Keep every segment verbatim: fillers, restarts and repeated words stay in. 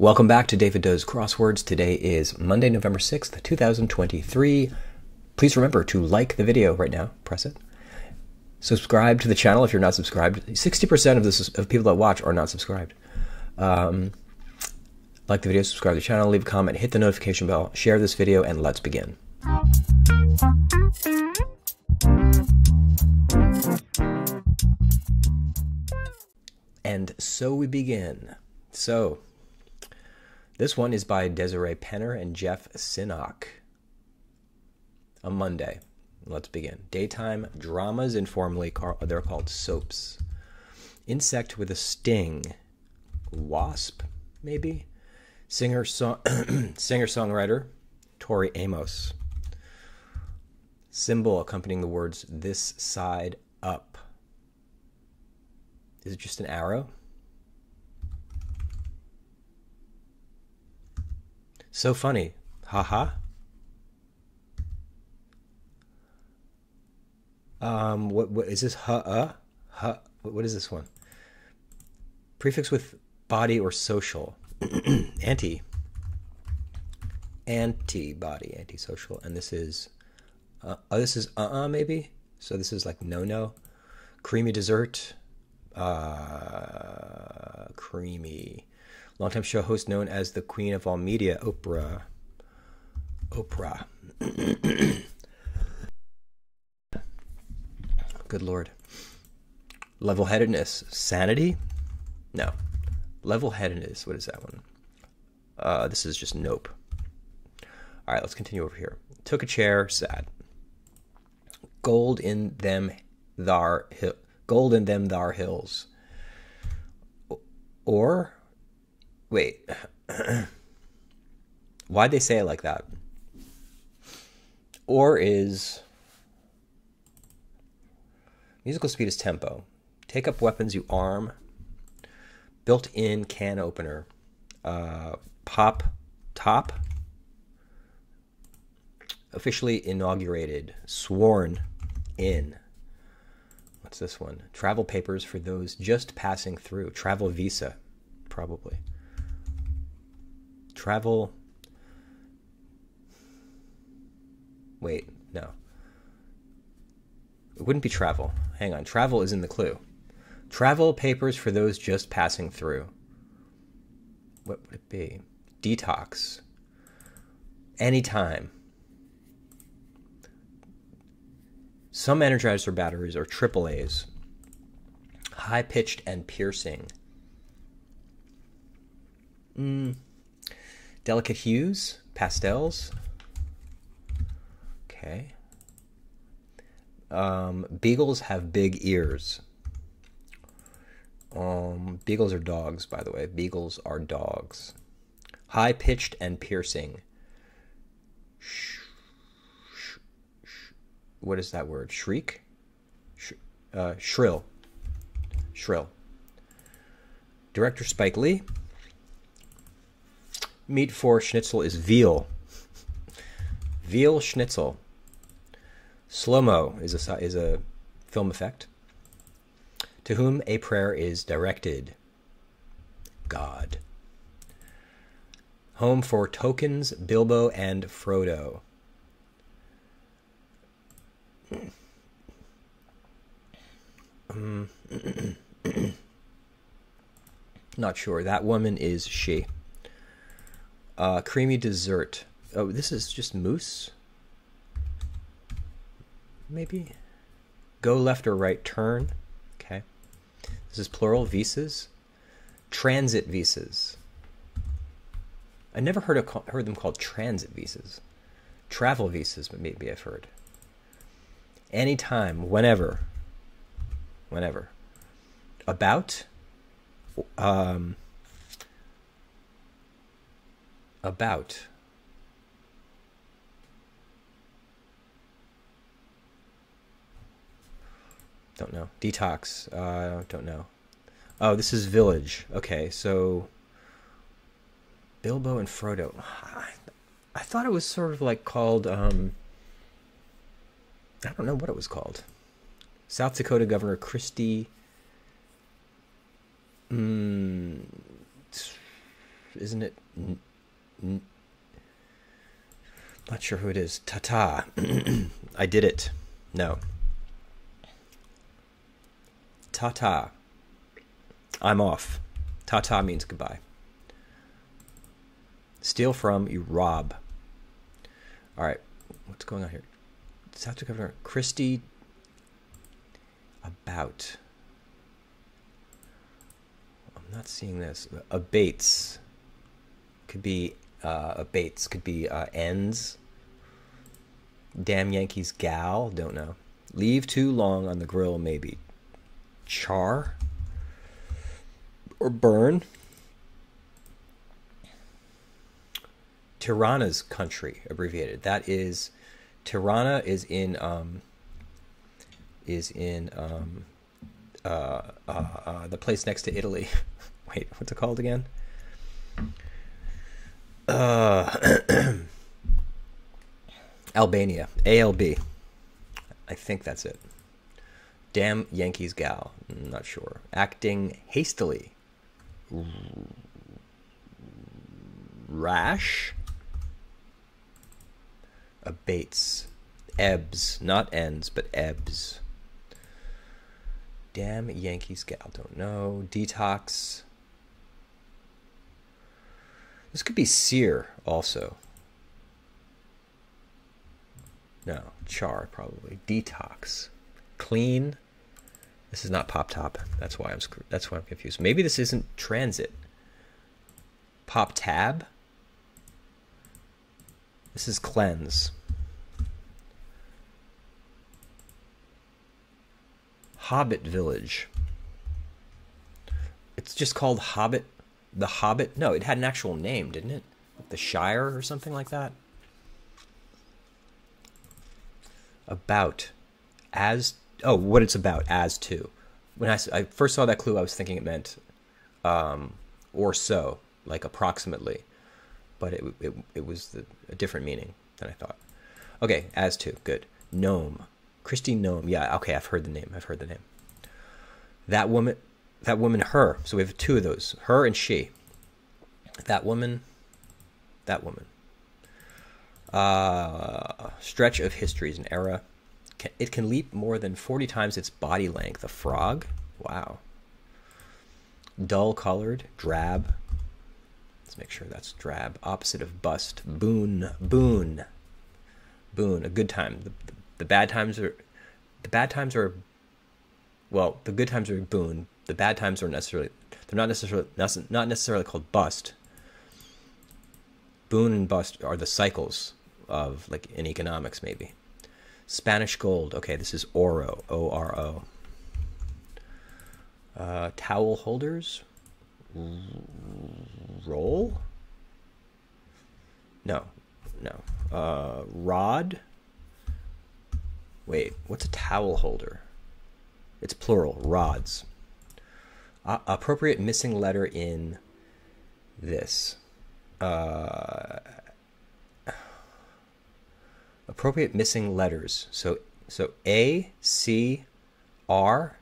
Welcome back to David Does Crosswords. Today is Monday, November sixth, two thousand twenty-three. Please remember to like the video right now. Press it. Subscribe to the channel if you're not subscribed. sixty percent of the of people that watch are not subscribed. Um, like the video, subscribe to the channel, leave a comment, hit the notification bell, share this video, and let's begin. And so we begin. So... This one is by Desiree Penner and Jeff Sinok. A Monday. Let's begin. Daytime dramas, informally, they're called soaps. Insect with a sting. Wasp, maybe? Singer, song singer-songwriter Tori Amos. Symbol accompanying the words, this side up. Is it just an arrow? So funny. Haha. -ha. Um, what, what is this? Ha-uh? Huh? What is this one? Prefix with body or social. Anti. Anti-body, anti-social. And this is, uh, oh, this is uh-uh maybe? So this is like no-no. Creamy dessert. Uh, creamy. Longtime show host known as the queen of all media, Oprah. Oprah. Good Lord. Level-headedness. Sanity? No. Level-headedness. What is that one? Uh, this is just nope. All right, let's continue over here. Took a chair. Sad. Gold in them thar hill. Gold in them thar hills. Or... Wait, why'd they say it like that? Or is... Musical speed is tempo. Take up weapons you arm. Built-in can opener. Uh, pop top. Officially inaugurated. Sworn in. What's this one? Travel papers for those just passing through. Travel visa, probably. Travel, wait, no. It wouldn't be travel. Hang on, travel is in the clue. Travel papers for those just passing through. What would it be? Detox. Anytime. Some Energizer batteries are triple A's. High-pitched and piercing. Mm. Delicate hues, pastels. Okay. Um, beagles have big ears. Um, beagles are dogs, by the way. Beagles are dogs. High-pitched and piercing. Sh sh sh what is that word? Shriek? Sh uh, shrill. Shrill. Director Spike Lee. Meat for schnitzel is veal. Veal schnitzel. Slow-mo is a, is a film effect. To whom a prayer is directed. God. Home for tokens, Bilbo and Frodo. Um, not sure. That woman is she. Uh, creamy dessert. Oh, this is just mousse? Maybe? Go left or right turn. Okay. This is plural. Visas. Transit visas. I never heard, of, heard them called transit visas. Travel visas, but maybe I've heard. Anytime. Whenever. Whenever. About. Um... About. Don't know. Detox. Uh, don't know. Oh, this is village. Okay, so Bilbo and Frodo. I, I thought it was sort of like called, um, I don't know what it was called. South Dakota Governor Kristi... Um, isn't it? N- n- Not sure who it is. Ta-ta. I did it. No. Ta-ta. I'm off. Ta-ta means goodbye. Steal from, you rob. All right. What's going on here? South Dakota Governor Kristi about. I'm not seeing this. Abates. Could be uh, abates. Could be uh, ends. Damn Yankees gal. Don't know. Leave too long on the grill, maybe. Char. Or burn. Tirana's country, abbreviated. That is, Tirana is in um, is in um, uh, uh, uh, the place next to Italy. Wait, what's it called again? Uh, Albania, A L B. I think that's it. Damn Yankees gal, I'm not sure. Acting hastily, rash. Abates. Ebbs. Not ends, but ebbs. Damn Yankees gal. Don't know. Detox. This could be sear also. No. Char, probably. Detox. Clean. This is not Pop Top. That's why I'm screwed. That's why I'm confused. Maybe this isn't transit. Pop Tab. This is cleanse. Hobbit Village. It's just called Hobbit. The Hobbit. No, it had an actual name, didn't it? The Shire or something like that. About. As. Oh, what it's about. As to. When I, I first saw that clue, I was thinking it meant um, or so. Like approximately. But it, it, it was the, a different meaning than I thought. Okay, as to, good. Noem. Kristi Noem. Yeah, okay, I've heard the name. I've heard the name. That woman, that woman, her. So we have two of those, her and she. That woman, that woman. Uh, stretch of history is an era. Can, it can leap more than forty times its body length. A frog? Wow. Dull-colored, drab. Let's make sure that's drab. Opposite of bust. Boon. Boon. Boon. A good time. The, the, the bad times are... The bad times are... Well, the good times are boon. The bad times are necessarily... They're not necessarily, not necessarily called bust. Boon and bust are the cycles of, like, in economics, maybe. Spanish gold. Okay, this is oro. O R O. Uh, towel holders. Roll? No, no. Uh, rod? Wait, what's a towel holder? It's plural, rods. Uh, appropriate missing letter in this. Uh, appropriate missing letters. So, so A, C, R,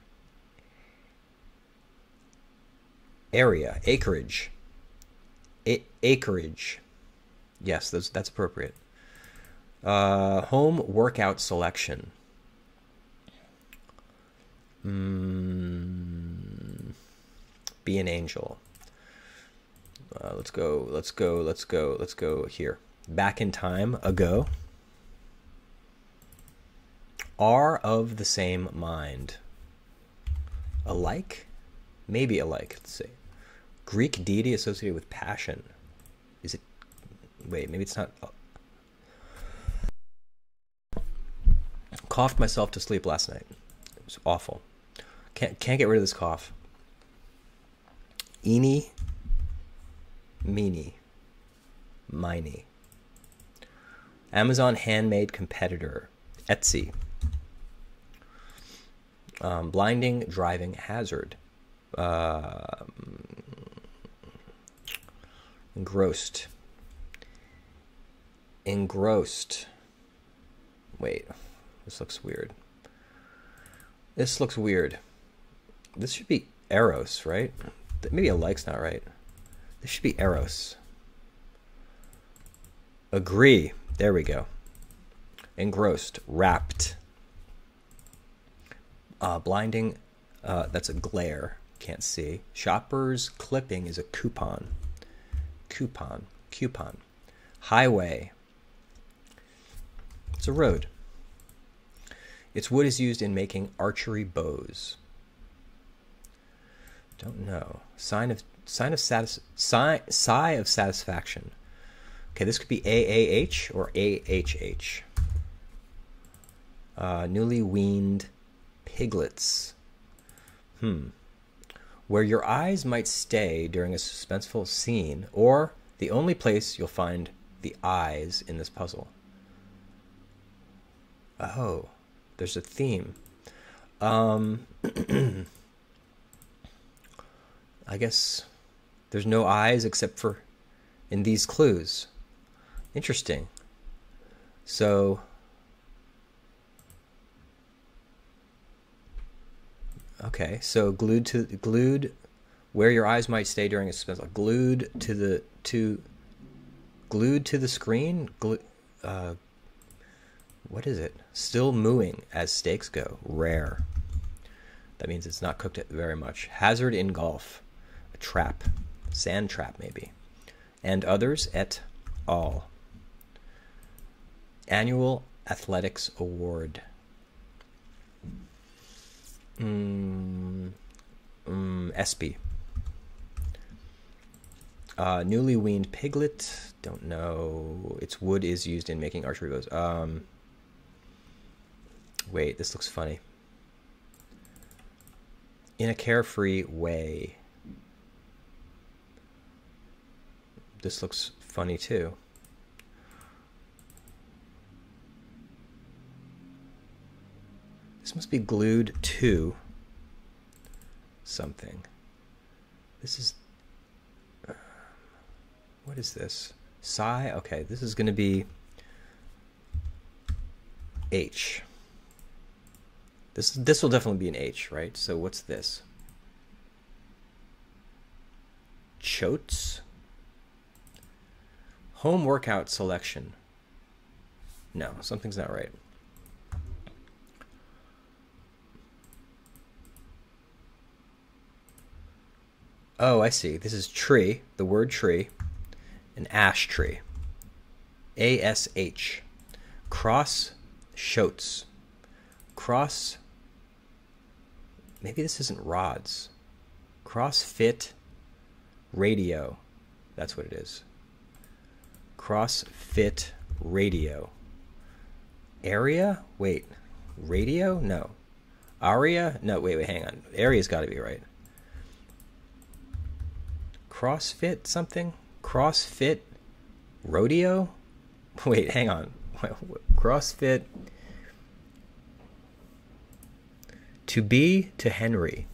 area, acreage, A acreage. Yes, that's, that's appropriate. Uh, home workout selection. Mm, be an angel. Uh, let's go. Let's go. Let's go. Let's go here. Back in time. Ago. Are of the same mind. Alike. Maybe alike. Let's see. Greek deity associated with passion. Is it... Wait, maybe it's not... Oh. Coughed myself to sleep last night. It was awful. Can't, can't get rid of this cough. Eeny, meeny, miny. Amazon handmade competitor. Etsy. Um, blinding driving hazard. Uh, engrossed. Engrossed. Wait, this looks weird. This looks weird. This should be Eros, right? Maybe a like's not right. This should be Eros. Agree. There we go. Engrossed. Wrapped. Uh, blinding. Uh, that's a glare. Can't see. Shoppers clipping is a coupon. Coupon. Coupon. Highway. It's a road. Its wood is used in making archery bows. Don't know. Sign of sign of satis sigh, sigh of satisfaction. Okay, this could be A A H or A H H. Uh, newly weaned piglets. Hmm. Where your eyes might stay during a suspenseful scene, or the only place you'll find the eyes in this puzzle. Oh, there's a theme. Um, I guess there's no eyes except for in these clues. Interesting. So, okay, so glued to glued, where your eyes might stay during a suspense. Glued to the to, glued to the screen. Glu, uh, what is it? Still mooing as steaks go. Rare. That means it's not cooked very much. Hazard in golf, a trap, sand trap maybe, and others et al. Annual Athletics Award. Mm, mm, S P. Uh, newly weaned piglet. Don't know. Its wood is used in making archery bows. Um, wait, this looks funny. In a carefree way. This looks funny too. This must be glued to something. This is, um, what is this? Psi, okay, this is gonna be H. This, this will definitely be an H, right? So what's this? Chotes? Home workout selection. No, something's not right. Oh, I see. This is tree, the word tree, an ash tree. A S H. Cross shotes. Cross, maybe this isn't rods. CrossFit radio. That's what it is. CrossFit radio. Area? Wait. Radio? No. Aria? No, wait, wait, hang on. Area's got to be right. CrossFit something? CrossFit rodeo? Wait, hang on. CrossFit. To be to Henry.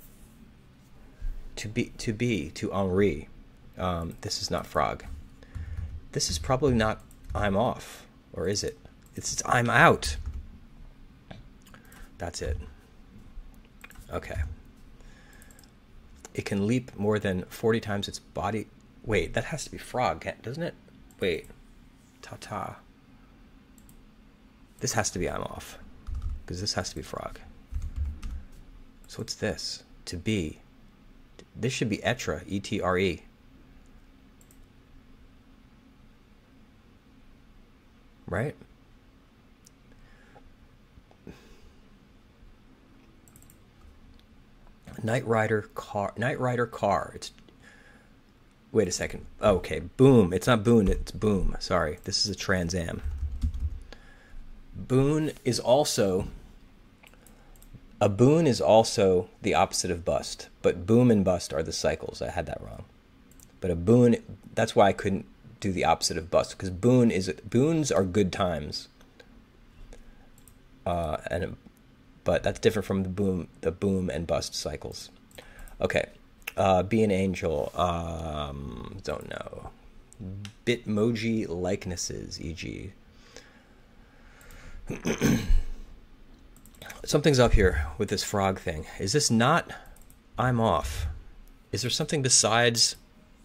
To be to be to Henri. Um, this is not frog. This is probably not I'm off, or is it? It's, it's I'm out. That's it. Okay. It can leap more than forty times its body. Wait, that has to be frog, doesn't it? Wait. Ta-ta. This has to be I'm off, because this has to be frog. So what's this? To be. This should be etre, E T R E. Right? Knight Rider car. Knight Rider car. It's. Wait a second. Oh, okay. Boom. It's not Boone. It's Boom. Sorry. This is a Trans Am. Boone is also. A boon is also the opposite of bust, but boom and bust are the cycles. I had that wrong. But a boon. That's why I couldn't do the opposite of bust, because boon is boons are good times, uh, and but that's different from the boom the boom and bust cycles. Okay, uh, be an angel. Um, don't know. Bitmoji likenesses, for example Something's up here with this frog thing. Is this not I'm off? Is there something besides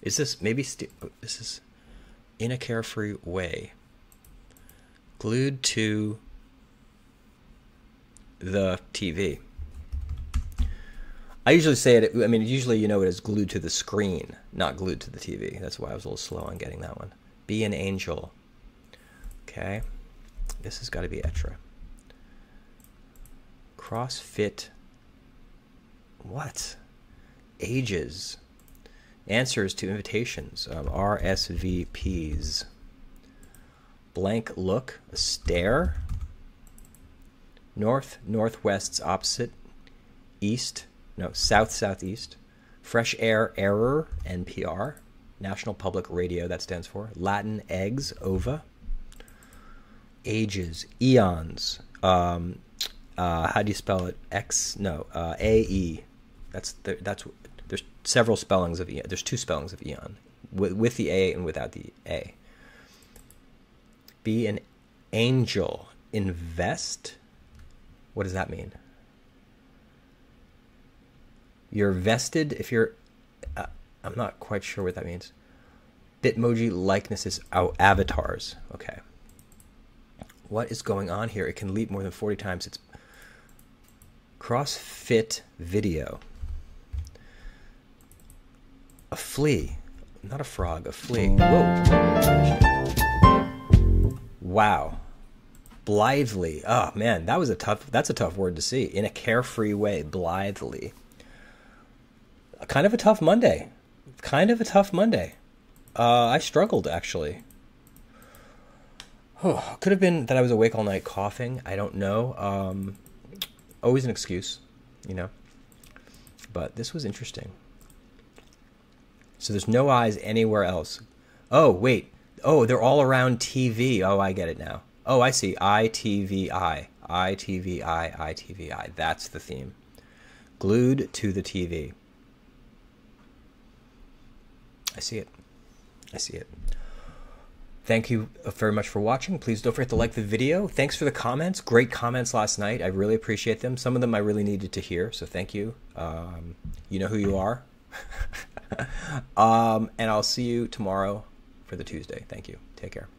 Is this maybe st- this is in a carefree way glued to the T V? I usually say it, I mean, usually, you know, it is glued to the screen, not glued to the T V. That's why I was a little slow on getting that one. Be an angel. Okay. This has got to be extra. CrossFit. What? Ages. Answers to invitations of R S V Ps. Blank look. A stare. North, northwest's opposite. East. No, south, southeast. Fresh air, error, N P R. National Public Radio, that stands for. Latin eggs, ova. Ages, eons. Um, uh, how do you spell it? X, no, uh, A E. That's, the, that's, there's several spellings of eon. There's two spellings of eon. With, with the A and without the A. Be an angel. Invest. What does that mean? You're vested if you're... Uh, I'm not quite sure what that means. Bitmoji likenesses. Oh, avatars. Okay. What is going on here? It can leap more than forty times. It's CrossFit video. A flea. Not a frog, a flea. Whoa. Wow. Blithely. Oh, man, that was a tough... That's a tough word to see. In a carefree way, blithely. Kind of a tough Monday. Kind of a tough Monday. Uh, I struggled, actually. Oh, could have been that I was awake all night coughing. I don't know. Um, always an excuse, you know. But this was interesting. So there's no eyes anywhere else. Oh, wait. Oh, they're all around T V. Oh, I get it now. Oh, I see. I T V I. I T V I. I T V I. That's the theme. Glued to the T V. I see it. I see it. Thank you very much for watching. Please don't forget to like the video. Thanks for the comments. Great comments last night. I really appreciate them. Some of them I really needed to hear, so thank you. Um, you know who you are. um, and I'll see you tomorrow for the Tuesday. Thank you. Take care.